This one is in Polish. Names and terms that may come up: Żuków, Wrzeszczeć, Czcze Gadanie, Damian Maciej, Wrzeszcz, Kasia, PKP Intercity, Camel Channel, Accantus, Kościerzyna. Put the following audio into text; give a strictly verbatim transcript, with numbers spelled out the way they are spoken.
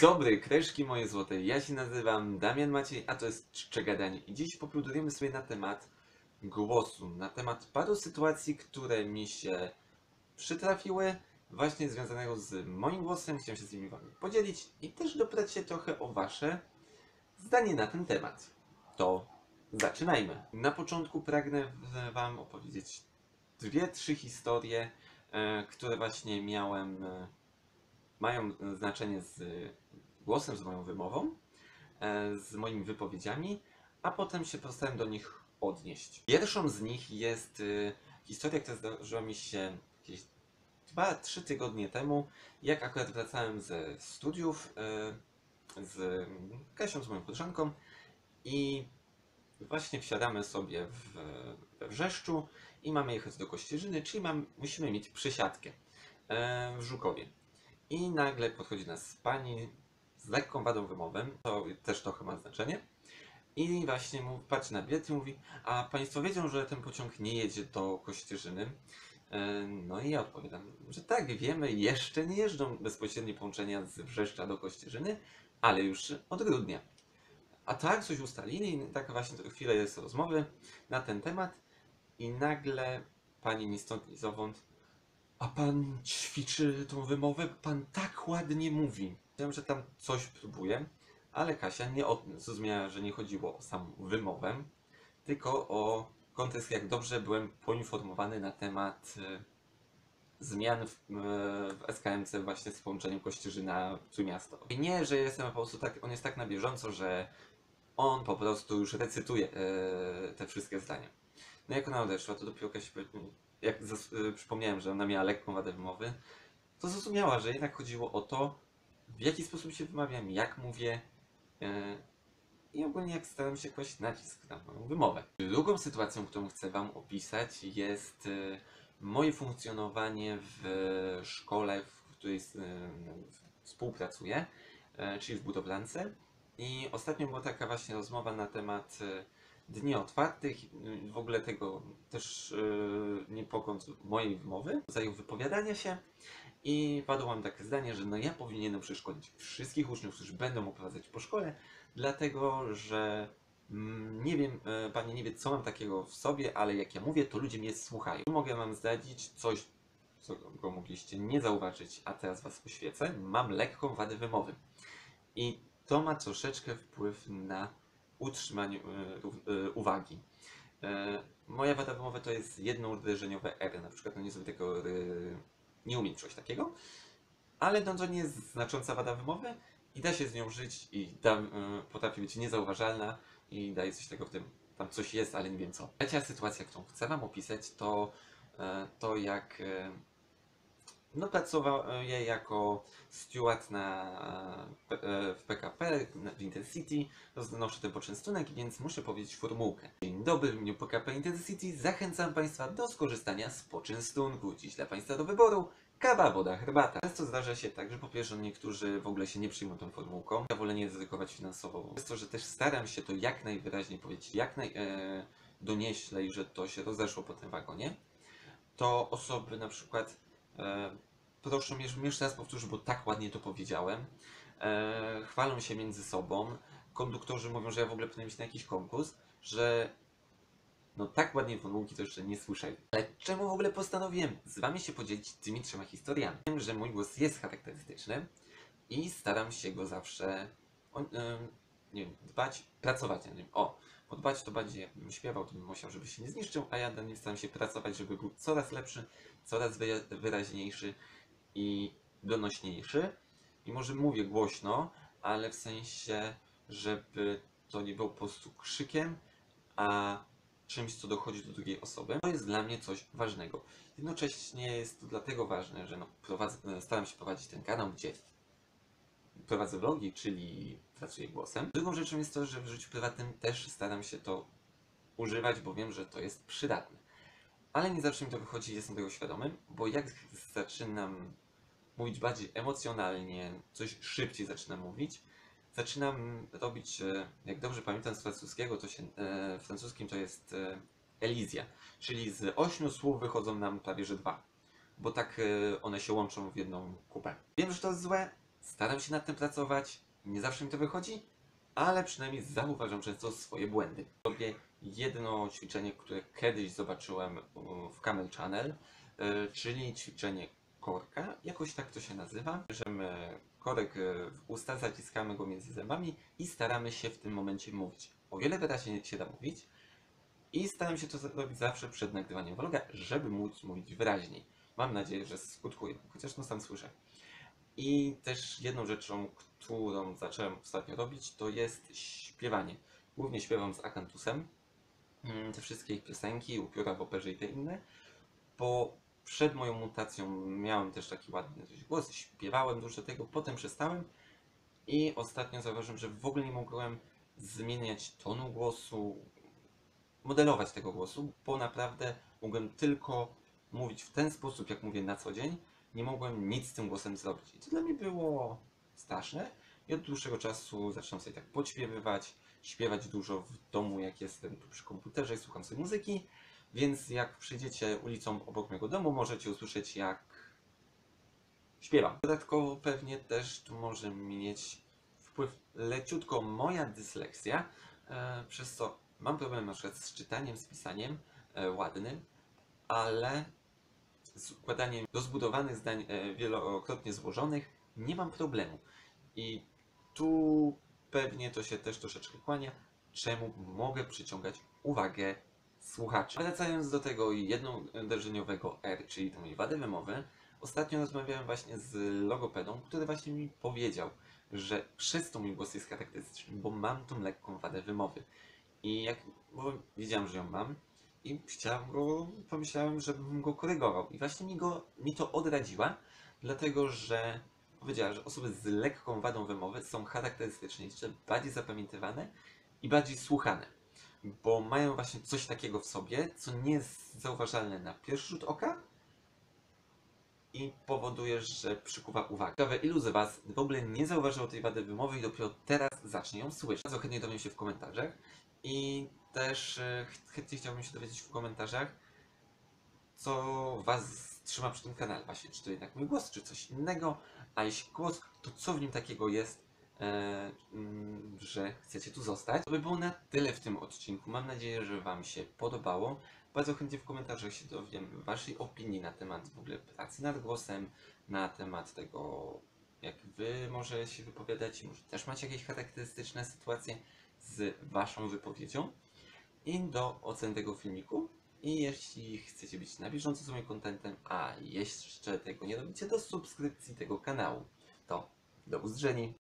Dobry, kreszki moje złote, ja się nazywam Damian Maciej, a to jest Czcze Gadanie i dziś popludujemy sobie na temat głosu, na temat paru sytuacji, które mi się przytrafiły, właśnie związanego z moim głosem, chciałem się z nimi wami podzielić i też doprać się trochę o wasze zdanie na ten temat. To zaczynajmy. Na początku pragnę wam opowiedzieć dwie, trzy historie, które właśnie miałem... mają znaczenie z głosem, z moją wymową, z moimi wypowiedziami, a potem się postałem do nich odnieść. Pierwszą z nich jest historia, która zdarzyła mi się jakieś dwa trzy tygodnie temu, jak akurat wracałem ze studiów z Kasią, z moją koleżanką i właśnie wsiadamy sobie w, we Wrzeszczu i mamy jechać do Kościerzyny, czyli mam, musimy mieć przesiadkę w Żukowie. I nagle podchodzi nas pani z lekką wadą wymowem, to też trochę ma znaczenie. I właśnie mu, patrzy na bilet i mówi, a państwo wiedzą, że ten pociąg nie jedzie do Kościerzyny? No i ja odpowiadam, że tak, wiemy, jeszcze nie jeżdżą bezpośrednie połączenia z Wrzeszcza do Kościerzyny, ale już od grudnia. A tak, coś ustalili, i tak właśnie chwilę jest rozmowy na ten temat i nagle pani ni stąd ni zowąd, a pan ćwiczy tą wymowę? Pan tak ładnie mówi. Wiem, że tam coś próbuję, ale Kasia nie zrozumiała, że nie chodziło o samą wymowę, tylko o kontekst, jak dobrze byłem poinformowany na temat y, zmian w, y, w S K M C właśnie z połączeniem Kościerzyna w miasto. I nie, że jestem po prostu tak, on jest tak na bieżąco, że on po prostu już recytuje y, te wszystkie zdania. No jak ona odeszła, to dopiero Kasia jak przypomniałem, że ona miała lekką wadę wymowy, to zrozumiała, że jednak chodziło o to, w jaki sposób się wymawiam, jak mówię yy, i ogólnie jak staram się kłaść nacisk na moją wymowę. Drugą sytuacją, którą chcę wam opisać, jest yy, moje funkcjonowanie w yy, szkole, w której yy, współpracuję, yy, czyli w budowlance. I ostatnio była taka właśnie rozmowa na temat yy, dni otwartych, w ogóle tego też yy, niepokąd mojej wymowy, rodzaju wypowiadania się i padło mam takie zdanie, że no ja powinienem przeszkolić wszystkich uczniów, którzy będą oprowadzać po szkole, dlatego że mm, nie wiem, yy, pani nie wie co mam takiego w sobie, ale jak ja mówię, to ludzie mnie słuchają. Mogę wam zdradzić coś, co mogliście nie zauważyć, a teraz was poświecę, mam lekką wadę wymowy i to ma troszeczkę wpływ na utrzymaniu y, y, uwagi. Y, moja wada wymowy to jest jedno uderzeniowe R, na przykład no nie zrobię tego, y, nie umiem czegoś takiego, ale no, to nie jest znacząca wada wymowy i da się z nią żyć i da, y, potrafi być niezauważalna i daje coś tego w tym, tam coś jest, ale nie wiem co. Trzecia sytuacja, którą chcę wam opisać, to y, to jak y, no, pracowałem jako steward na, w P K P, w Intercity, roznoszę ten poczęstunek, więc muszę powiedzieć formułkę. Dzień dobry, w imieniu P K P Intercity zachęcam państwa do skorzystania z poczęstunku. Dziś dla państwa do wyboru kawa, woda, herbata. Często zdarza się tak, że po pierwsze niektórzy w ogóle się nie przyjmą tą formułką. Ja wolę nie ryzykować finansowo. Przez to, że też staram się to jak najwyraźniej powiedzieć, jak naj, e, donieślej, że to się rozeszło po tym wagonie, to osoby na przykład E, proszę, jeszcze raz powtórz, bo tak ładnie to powiedziałem. E, chwalą się między sobą. Konduktorzy mówią, że ja w ogóle powinienem iść na jakiś konkurs, że no tak ładnie formułki to jeszcze nie słyszeli. Ale czemu w ogóle postanowiłem z wami się podzielić tymi trzema historiami? Wiem, że mój głos jest charakterystyczny i staram się go zawsze o, e, nie wiem, dbać, pracować na nim. O, bo dbać to bardziej jakbym śpiewał, to bym musiał, żeby się nie zniszczył, a ja na nim staram się pracować, żeby był coraz lepszy, coraz wyraźniejszy i donośniejszy. I może mówię głośno, ale w sensie, żeby to nie było po prostu krzykiem, a czymś, co dochodzi do drugiej osoby. To jest dla mnie coś ważnego. Jednocześnie jest to dlatego ważne, że no, prowadzę, staram się prowadzić ten kanał, gdzie prowadzę vlogi, czyli pracuję głosem. Drugą rzeczą jest to, że w życiu prywatnym też staram się to używać, bo wiem, że to jest przydatne. Ale nie zawsze mi to wychodzi, jestem tego świadomy, bo jak zaczynam mówić bardziej emocjonalnie, coś szybciej zaczynam mówić, zaczynam robić, jak dobrze pamiętam z francuskiego, to się, e, francuskim to jest e, elizja, czyli z ośmiu słów wychodzą nam prawie że dwa, bo tak e, one się łączą w jedną kupę. Wiem, że to jest złe, Staram się nad tym pracować, nie zawsze mi to wychodzi, ale przynajmniej zauważam często swoje błędy. Robię jedno ćwiczenie, które kiedyś zobaczyłem w Camel Channel, czyli ćwiczenie korka, jakoś tak to się nazywa. Bierzemy korek w usta, zaciskamy go między zębami i staramy się w tym momencie mówić. O wiele wyraźniej się da mówić i staram się to robić zawsze przed nagrywaniem vloga, żeby móc mówić wyraźniej. Mam nadzieję, że skutkuje, chociaż no sam słyszę. I też jedną rzeczą, którą zacząłem ostatnio robić, to jest śpiewanie. Głównie śpiewam z accantusem te wszystkie ich piosenki, Upiora w operze i te inne, bo przed moją mutacją miałem też taki ładny głos, śpiewałem dużo tego, potem przestałem i ostatnio zauważyłem, że w ogóle nie mogłem zmieniać tonu głosu, modelować tego głosu, bo naprawdę mogłem tylko mówić w ten sposób, jak mówię na co dzień. Nie mogłem nic z tym głosem zrobić. I to dla mnie było straszne. I od dłuższego czasu zacząłem sobie tak podśpiewywać, śpiewać dużo w domu, jak jestem tu przy komputerze i słucham sobie muzyki. Więc jak przyjdziecie ulicą obok mojego domu, możecie usłyszeć, jak śpiewam. Dodatkowo pewnie też tu może mieć wpływ leciutko moja dysleksja, przez co mam problem na przykład z czytaniem, z pisaniem ładnym, ale z układaniem rozbudowanych zdań wielokrotnie złożonych nie mam problemu. I tu pewnie to się też troszeczkę kłania, czemu mogę przyciągać uwagę słuchaczy. Wracając do tego jednodrżeniowego R, czyli do mojej wady wymowy, ostatnio rozmawiałem właśnie z logopedą, który właśnie mi powiedział, że przez to mój głos jest charakterystyczny, bo mam tą lekką wadę wymowy. I jak wiedziałem, że ją mam, i chciałem go, pomyślałem, żebym go korygował. I właśnie mi, go, mi to odradziła, dlatego że powiedziała, że osoby z lekką wadą wymowy są charakterystyczniejsze, bardziej zapamiętywane i bardziej słuchane, bo mają właśnie coś takiego w sobie, co nie jest zauważalne na pierwszy rzut oka i powoduje, że przykuwa uwagę. Ciekawe, ilu z Was w ogóle nie zauważyło tej wady wymowy i dopiero teraz zacznie ją słyszeć. Bardzo chętnie dowiem się w komentarzach. I też chętnie chciałbym się dowiedzieć w komentarzach, co Was trzyma przy tym kanale. Właśnie, czy to jednak mój głos, czy coś innego. A jeśli głos, to co w nim takiego jest, e, że chcecie tu zostać. To by było na tyle w tym odcinku. Mam nadzieję, że Wam się podobało. Bardzo chętnie w komentarzach się dowiem Waszej opinii na temat w ogóle pracy nad głosem, na temat tego, jak Wy może się wypowiadać i może też macie jakieś charakterystyczne sytuacje z Waszą wypowiedzią i do oceny tego filmiku. I jeśli chcecie być na bieżąco z moim kontentem, a jeszcze tego nie robicie, do subskrypcji tego kanału, to do usłyszenia.